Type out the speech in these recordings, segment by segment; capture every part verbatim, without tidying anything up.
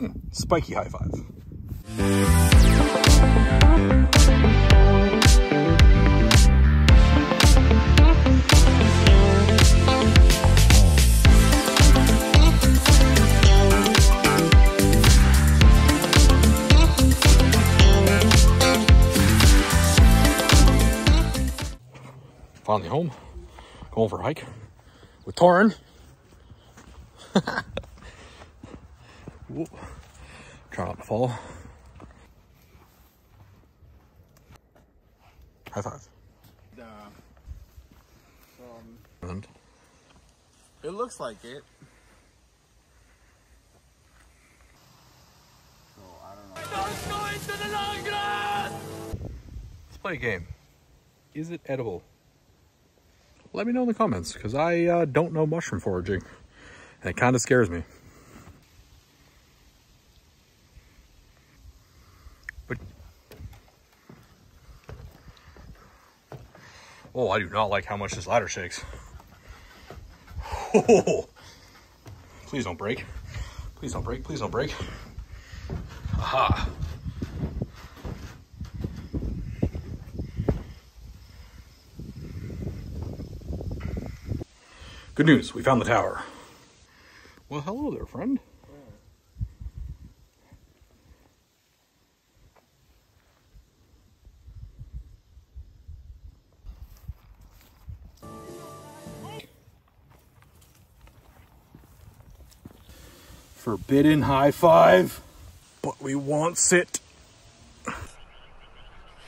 Mm, spiky high five. Finally home, going for a hike with Torin. Try not to fall. High five. Uh, um, and it looks like it. So I don't know. I don't go into the long grass. Let's play a game. Is it edible? Let me know in the comments, because I uh, don't know mushroom foraging, and it kind of scares me. But oh, I do not like how much this ladder shakes. Oh, please don't break. Please don't break. Please don't break. Aha. Good news, we found the tower. Well, hello there, friend. Yeah. Forbidden high five, but we wants it.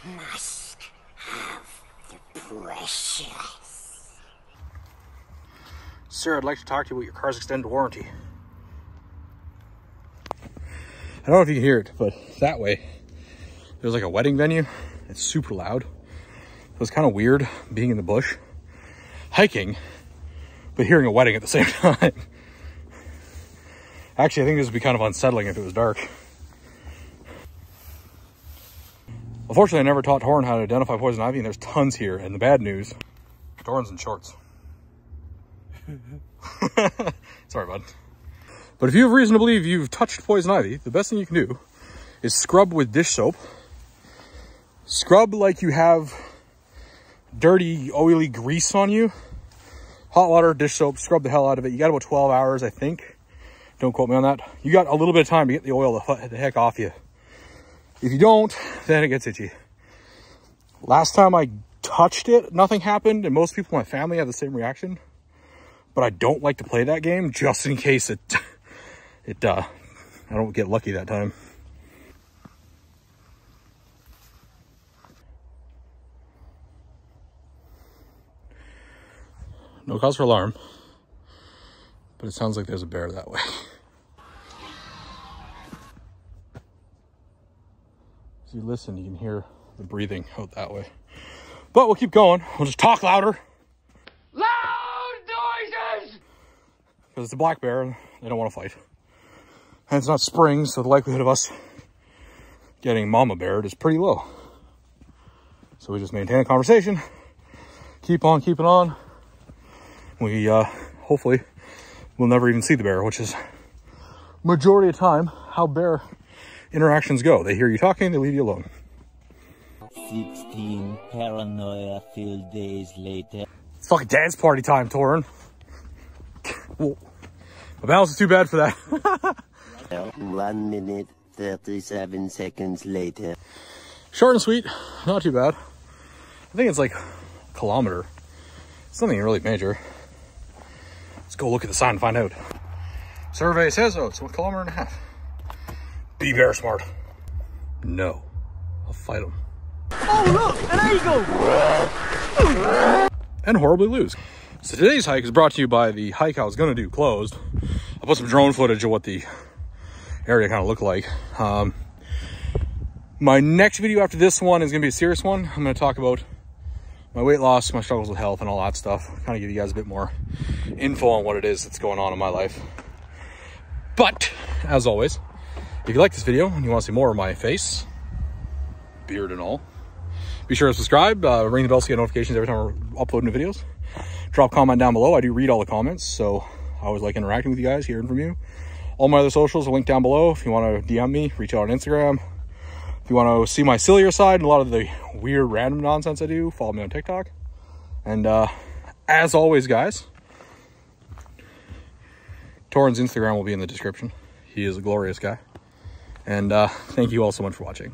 Must have the precious. Sir, I'd like to talk to you about your car's extended warranty. I don't know if you can hear it, but that way, there's like a wedding venue. It's super loud. It was kind of weird being in the bush, hiking, but hearing a wedding at the same time. Actually, I think this would be kind of unsettling if it was dark. Unfortunately, I never taught Torin how to identify poison ivy, and there's tons here. And the bad news, Torin's in shorts. Sorry, bud. But if you have reason to believe you've touched poison ivy, the best thing you can do is scrub with dish soap. Scrub like you have dirty, oily grease on you. Hot water, dish soap, scrub the hell out of it. You got about twelve hours, I think. Don't quote me on that. You got a little bit of time to get the oil the heck off you. If you don't, then it gets itchy. Last time I touched it, nothing happened, and most people in my family had the same reaction. But I don't like to play that game just in case it, it, uh, I don't get lucky that time. No cause for alarm, but it sounds like there's a bear that way. As you listen, you can hear the breathing out that way, but we'll keep going. We'll just talk louder. Because it's a black bear and they don't want to fight. And it's not spring, so the likelihood of us getting mama beared is pretty low. So we just maintain a conversation, keep on keeping on. We uh, hopefully will never even see the bear, which is majority of time how bear interactions go. They hear you talking, they leave you alone. sixteen paranoia-filled days later. It's fucking dance party time, Torin. Whoa. My balance is too bad for that. One minute, thirty-seven seconds later. Short and sweet, not too bad. I think it's like a kilometer. It's nothing really major. Let's go look at the sign and find out. Survey says, oh, it's a kilometer and a half. Be bear smart. No, I'll fight him. Oh, look, an eagle. And horribly lose. So today's hike is brought to you by the hike I was going to do closed. I'll put some drone footage of what the area kind of looked like. Um, my next video after this one is going to be a serious one. I'm going to talk about my weight loss, my struggles with health, and all that stuff. Kind of give you guys a bit more info on what it is that's going on in my life. But, as always, if you like this video and you want to see more of my face, beard and all, be sure to subscribe, uh, ring the bell so you get notifications every time I upload new videos. Drop a comment down below. I do read all the comments, so I always like interacting with you guys, hearing from you. All my other socials are linked down below. If you want to D M me, reach out on Instagram. If you want to see my sillier side and a lot of the weird random nonsense I do, follow me on TikTok. And uh, as always, guys, Torin's Instagram will be in the description. He is a glorious guy. And uh, thank you all so much for watching.